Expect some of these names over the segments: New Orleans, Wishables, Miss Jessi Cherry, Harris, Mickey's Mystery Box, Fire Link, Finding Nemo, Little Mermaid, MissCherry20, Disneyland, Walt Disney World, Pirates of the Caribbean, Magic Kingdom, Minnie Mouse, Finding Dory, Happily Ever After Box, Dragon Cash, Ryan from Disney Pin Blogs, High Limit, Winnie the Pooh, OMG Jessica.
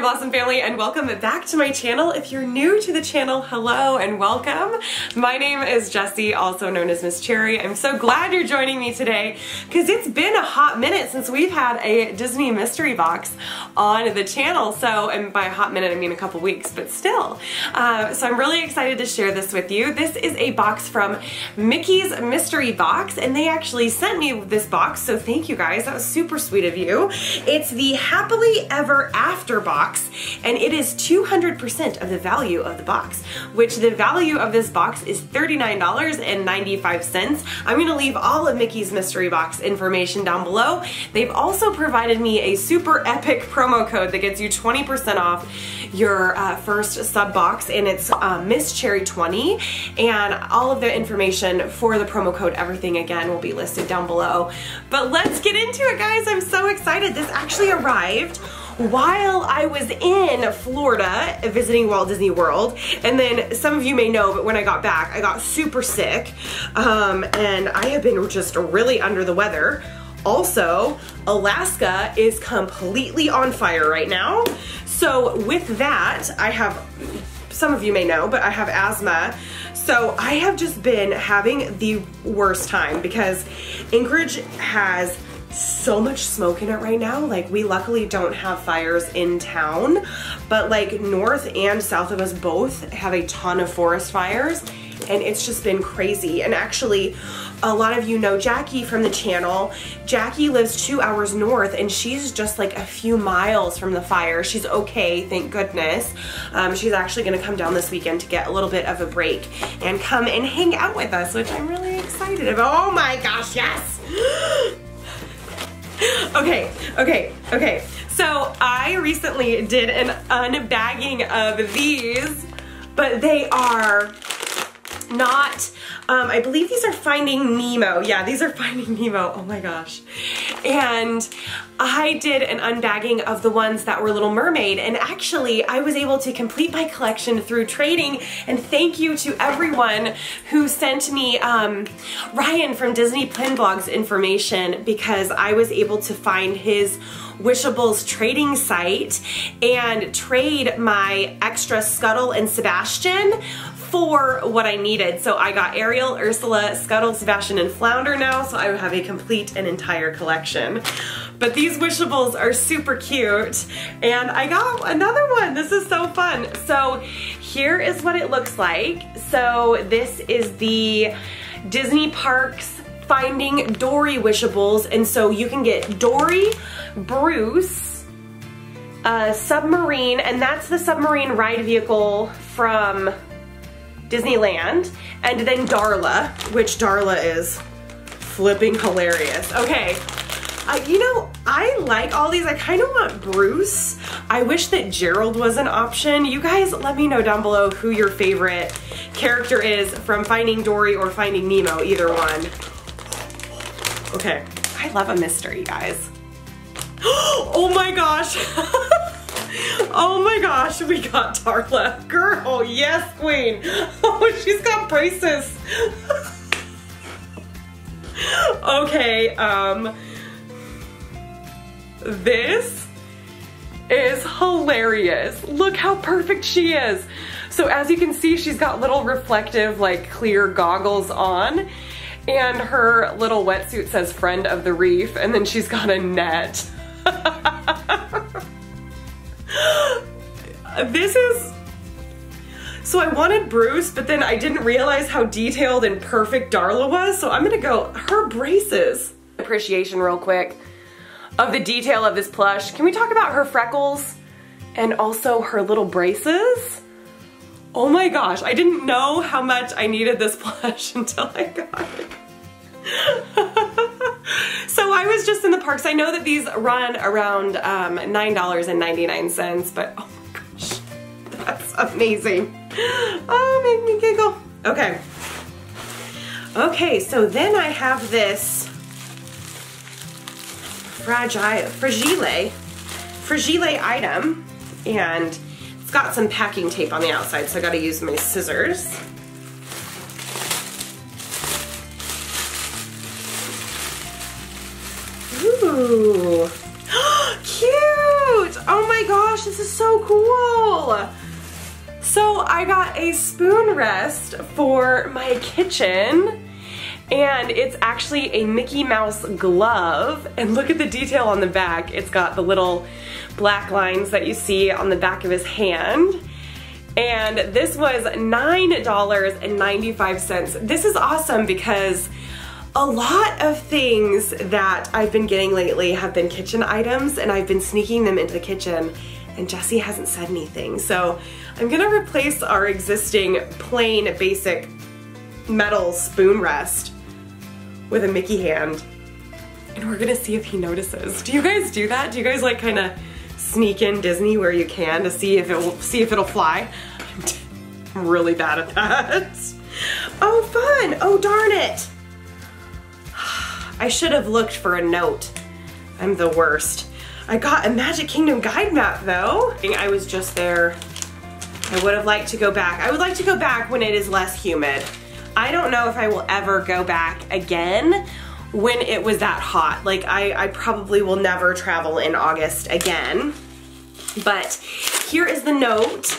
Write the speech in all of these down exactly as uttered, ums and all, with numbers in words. Cherry Blossom family, and welcome back to my channel. If you're new to the channel, hello and welcome. My name is Jessie, also known as Miss Cherry. I'm so glad you're joining me today because it's been a hot minute since we've had a Disney mystery box on the channel. So, and by a hot minute I mean a couple weeks, but still. Uh, so I'm really excited to share this with you. This is a box from Mickey's Mystery Box, and they actually sent me this box, so thank you guys. That was super sweet of you. It's the Happily Ever After Box, and it is two hundred percent of the value of the box, which the value of this box is thirty-nine ninety-five. I'm going to leave all of Mickey's Mystery Box information down below. They've also provided me a super epic promo code that gets you twenty percent off your uh, first sub box, and it's uh, Miss Cherry twenty, and all of the information for the promo code, everything again, will be listed down below. But let's get into it, guys. I'm so excited. This actually arrived while I was in Florida visiting Walt Disney World, and then some of you may know, but when I got back I got super sick, um, and I have been just really under the weather. Also, Alaska is completely on fire right now, so with that, I have, some of you may know, but I have asthma. So I have just been having the worst time because Anchorage has so much smoke in it right now. Like, we luckily don't have fires in town, but like north and south of us both have a ton of forest fires, and it's just been crazy. And actually, a lot of you know Jackie from the channel. Jackie lives two hours north, and she's just like a few miles from the fire. She's okay, thank goodness. Um, she's actually gonna come down this weekend to get a little bit of a break and come and hang out with us, which I'm really excited about. Oh my gosh, yes! Okay, okay, okay. So I recently did an unbagging of these, but they are not, um, I believe these are Finding Nemo. Yeah, these are Finding Nemo, oh my gosh. And I did an unbagging of the ones that were Little Mermaid, and actually I was able to complete my collection through trading, and thank you to everyone who sent me um, Ryan from Disney Pin Blogs information, because I was able to find his Wishables trading site and trade my extra Scuttle and Sebastian for what I needed. So I got Ariel, Ursula, Scuttle, Sebastian, and Flounder now, so I have a complete and entire collection. But these Wishables are super cute, and I got another one. This is so fun. So here is what it looks like. So this is the Disney Parks Finding Dory Wishables, and so you can get Dory, Bruce, a submarine, and that's the submarine ride vehicle from Disneyland, and then Darla, which Darla is flipping hilarious. Okay, uh, you know, I like all these. I kind of want Bruce. I wish that Gerald was an option. You guys, let me know down below who your favorite character is from Finding Dory or Finding Nemo, either one. Okay, I love a mystery, guys. Oh my gosh. Oh my gosh, we got Darla. Girl, yes, queen. Oh, she's got braces. Okay, um, this is hilarious. Look how perfect she is. So as you can see, she's got little reflective, like clear goggles on, and her little wetsuit says friend of the reef, and then she's got a net. This is, so I wanted Bruce, but then I didn't realize how detailed and perfect Darla was, so I'm gonna go her braces. Appreciation real quick of the detail of this plush. Can we talk about her freckles and also her little braces? Oh my gosh, I didn't know how much I needed this plush until I got it. So I was just in the parks. I know that these run around um, nine ninety-nine, but oh my gosh, that's amazing. Oh, make me giggle. Okay. Okay, so then I have this fragile, fragile, fragile item, and it's got some packing tape on the outside, so I gotta use my scissors. Ooh, cute! Oh my god! gosh, this is so cool! So I got a spoon rest for my kitchen, and it's actually a Mickey Mouse glove, and look at the detail on the back. It's got the little black lines that you see on the back of his hand. And this was nine dollars and ninety-five cents. This is awesome because a lot of things that I've been getting lately have been kitchen items, and I've been sneaking them into the kitchen, and Jessie hasn't said anything. So I'm gonna replace our existing plain basic metal spoon rest with a Mickey hand, and we're gonna see if he notices. Do you guys do that? Do you guys like kind of sneak in Disney where you can to see if it will see if it'll fly? I'm really bad at that. Oh fun! Oh darn it! I should have looked for a note. I'm the worst. I got a Magic Kingdom guide map though. I was just there. I would have liked to go back. I would like to go back when it is less humid. I don't know if I will ever go back again when it was that hot. Like I, I probably will never travel in August again. But here is the note.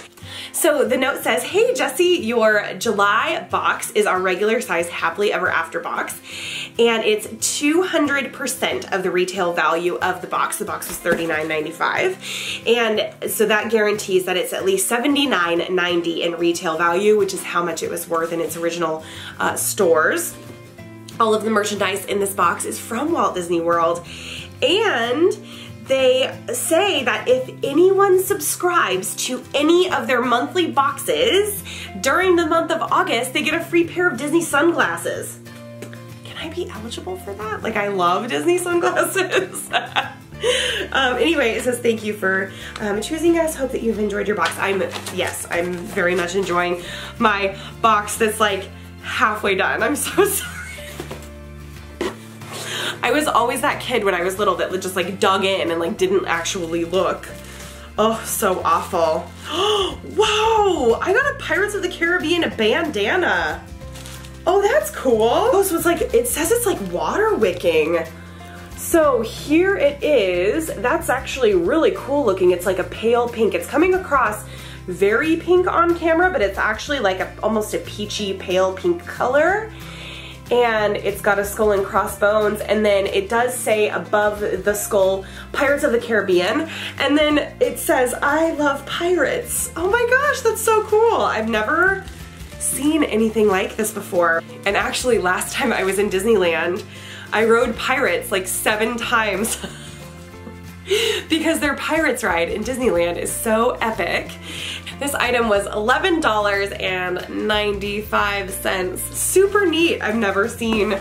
So the note says, hey Jessie, your July box is our regular size Happily Ever After box, and it's two hundred percent of the retail value of the box. The box was thirty-nine ninety-five, and so that guarantees that it's at least seventy-nine ninety in retail value, which is how much it was worth in its original uh, stores. All of the merchandise in this box is from Walt Disney World, and they say that if anyone subscribes to any of their monthly boxes during the month of August, they get a free pair of Disney sunglasses. Can I be eligible for that? Like, I love Disney sunglasses. um, anyway, it says thank you for um, choosing us. Hope that you've enjoyed your box. I'm, yes, I'm very much enjoying my box that's like halfway done. I'm so sorry. I was always that kid when I was little that just like dug in and like didn't actually look. Oh, so awful. Whoa, I got a Pirates of the Caribbean bandana. Oh, that's cool. This was like, it says it's like water wicking. So here it is. That's actually really cool looking. It's like a pale pink. It's coming across very pink on camera, but it's actually like a, almost a peachy pale pink color. And it's got a skull and crossbones, and then it does say above the skull, Pirates of the Caribbean, and then it says, I love pirates. Oh my gosh, that's so cool. I've never seen anything like this before. And actually, last time I was in Disneyland, I rode Pirates like seven times because their Pirates ride in Disneyland is so epic. This item was eleven dollars and ninety-five cents. Super neat. I've never seen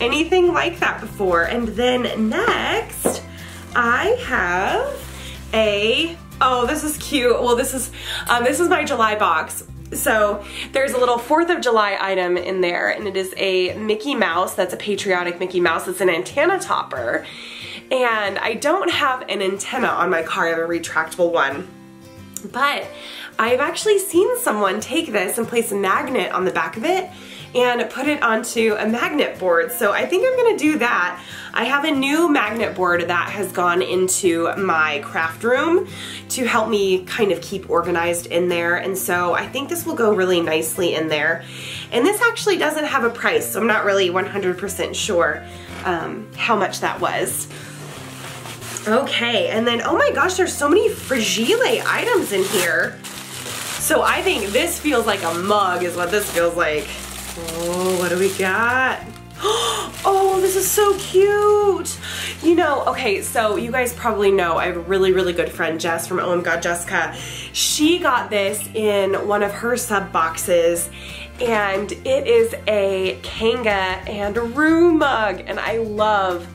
anything like that before. And then next, I have a, oh, this is cute. Well, this is, um, this is my July box. So there's a little fourth of July item in there, and it is a Mickey Mouse. That's a patriotic Mickey Mouse. It's an antenna topper. And I don't have an antenna on my car. I have a retractable one. But I've actually seen someone take this and place a magnet on the back of it and put it onto a magnet board. So I think I'm gonna do that. I have a new magnet board that has gone into my craft room to help me kind of keep organized in there. And so I think this will go really nicely in there. And this actually doesn't have a price, so I'm not really one hundred percent sure um, how much that was. Okay, and then, oh my gosh, there's so many Fragile items in here. So I think this feels like a mug is what this feels like. Oh, what do we got? Oh, this is so cute. You know, okay, so you guys probably know I have a really, really good friend, Jess from O M G Jessica. She got this in one of her sub boxes, and it is a Kanga and Roo mug, and I love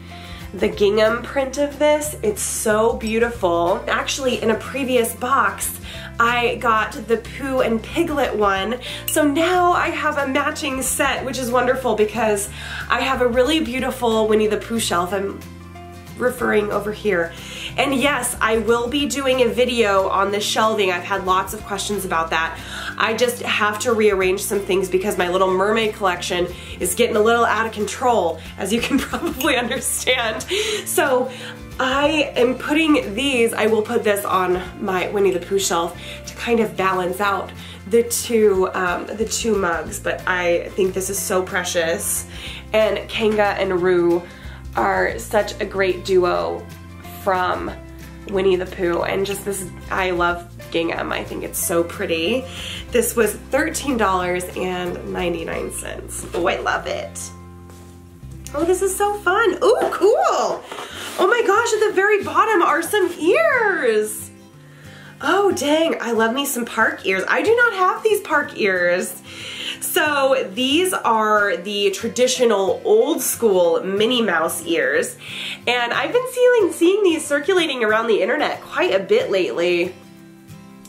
the gingham print of this. It's so beautiful. Actually, in a previous box, I got the Pooh and Piglet one, so now I have a matching set, which is wonderful because I have a really beautiful Winnie the Pooh shelf. I'm referring over here. And yes, I will be doing a video on the shelving. I've had lots of questions about that. I just have to rearrange some things because my Little Mermaid collection is getting a little out of control, as you can probably understand. So I am putting these, I will put this on my Winnie the Pooh shelf to kind of balance out the two, um, the two mugs, but I think this is so precious. And Kanga and Roo are such a great duo from Winnie the Pooh, and just this, I love gingham. I think it's so pretty. This was thirteen ninety-nine. Oh, I love it. Oh, this is so fun. Oh, cool. Oh my gosh, at the very bottom are some ears. Oh dang, I love me some park ears. I do not have these park ears. So these are the traditional old school Minnie Mouse ears, and I've been seeing, seeing these circulating around the internet quite a bit lately,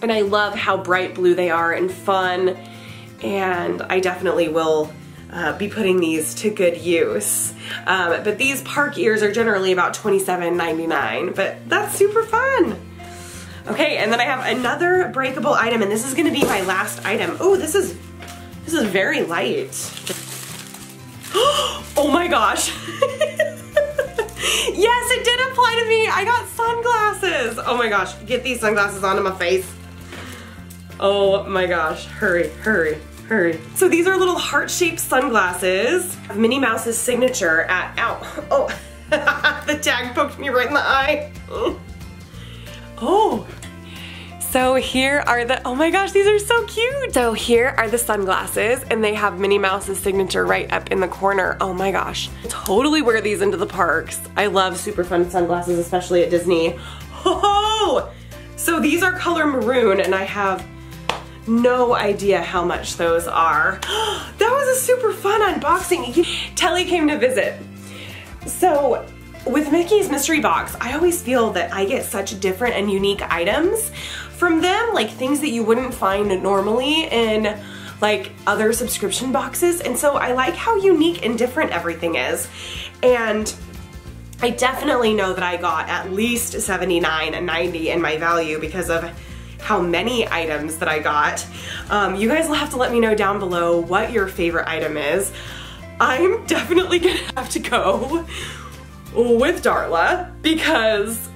and I love how bright blue they are and fun, and I definitely will uh, be putting these to good use. Um, but these park ears are generally about twenty-seven ninety-nine, but that's super fun. Okay, and then I have another breakable item, and this is gonna be my last item. Oh, this is This is very light. Oh my gosh. Yes, it did apply to me. I got sunglasses. Oh my gosh, get these sunglasses onto my face. Oh my gosh, hurry, hurry, hurry. So these are little heart-shaped sunglasses. Minnie Mouse's signature at, ow, oh. The tag poked me right in the eye. Oh. So here are the, oh my gosh, these are so cute. So here are the sunglasses, and they have Minnie Mouse's signature right up in the corner. Oh my gosh. Totally wear these into the parks. I love super fun sunglasses, especially at Disney. Oh! So these are color maroon, and I have no idea how much those are. That was a super fun unboxing. Telly came to visit. So, with Mickey's Mystery Box, I always feel that I get such different and unique items from them, like things that you wouldn't find normally in like other subscription boxes, and so I like how unique and different everything is. And I definitely know that I got at least seventy-nine and ninety in my value because of how many items that I got. Um, you guys will have to let me know down below what your favorite item is. I'm definitely gonna have to go with Darla, because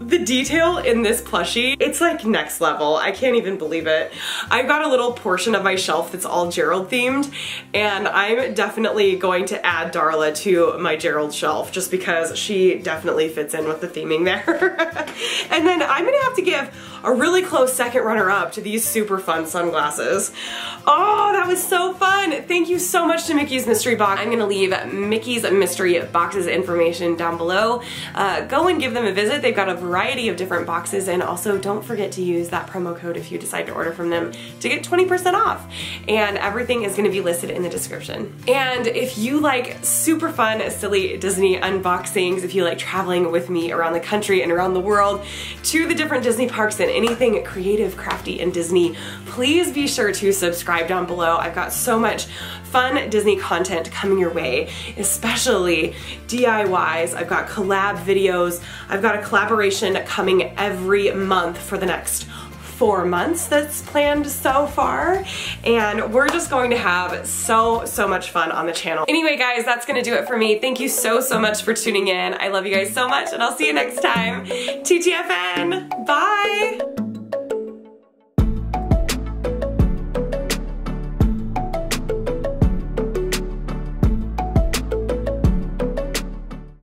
the detail in this plushie, it's like next level. I can't even believe it. I've got a little portion of my shelf that's all Gerald themed, and I'm definitely going to add Darla to my Gerald shelf just because she definitely fits in with the theming there. And then I'm gonna have to give a really close second runner-up to these super fun sunglasses. Oh, that was so fun. Thank you so much to Mickey's Mystery Box. I'm gonna leave Mickey's Mystery Box's information down below. Uh, go and give them a visit. They've got a variety of different boxes, and also don't forget to use that promo code if you decide to order from them to get twenty percent off, and everything is going to be listed in the description. And if you like super fun, silly Disney unboxings, if you like traveling with me around the country and around the world to the different Disney parks and anything creative, crafty, and Disney, please be sure to subscribe down below. I've got so much fun Disney content coming your way, especially D I Ys. I've got collab videos. I've got a collaboration coming every month for the next four months that's planned so far, and we're just going to have so, so much fun on the channel. Anyway, guys, that's gonna do it for me. Thank you so, so much for tuning in. I love you guys so much, and I'll see you next time. T T F N, bye!